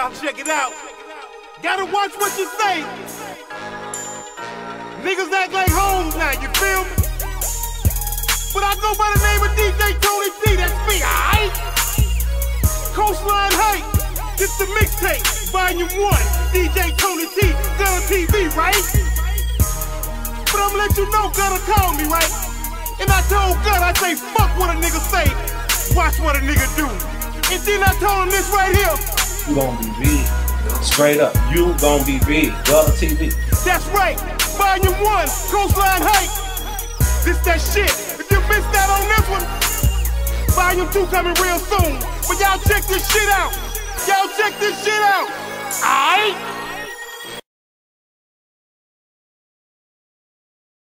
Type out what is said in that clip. now, check it out. Gotta watch what you say. Niggas act like homes now, you feel me? But I go by the name of DJ Tony T, that's me, alright? Coastline Hype, it's the mixtape, volume 1, DJ Tony T, Gutta TV, right? But I'ma let you know, Gutta called me, right? And I told Gutta, I say, fuck what a nigga say, watch what a nigga do. And then I told him this right here. You gon' be big, straight up, you gon' be big, Gutta TV. That's right, volume 1, Coastline Hype. This that shit, if you missed that on this one, volume 2 coming real soon, but y'all check this shit out, y'all check this shit out, alright?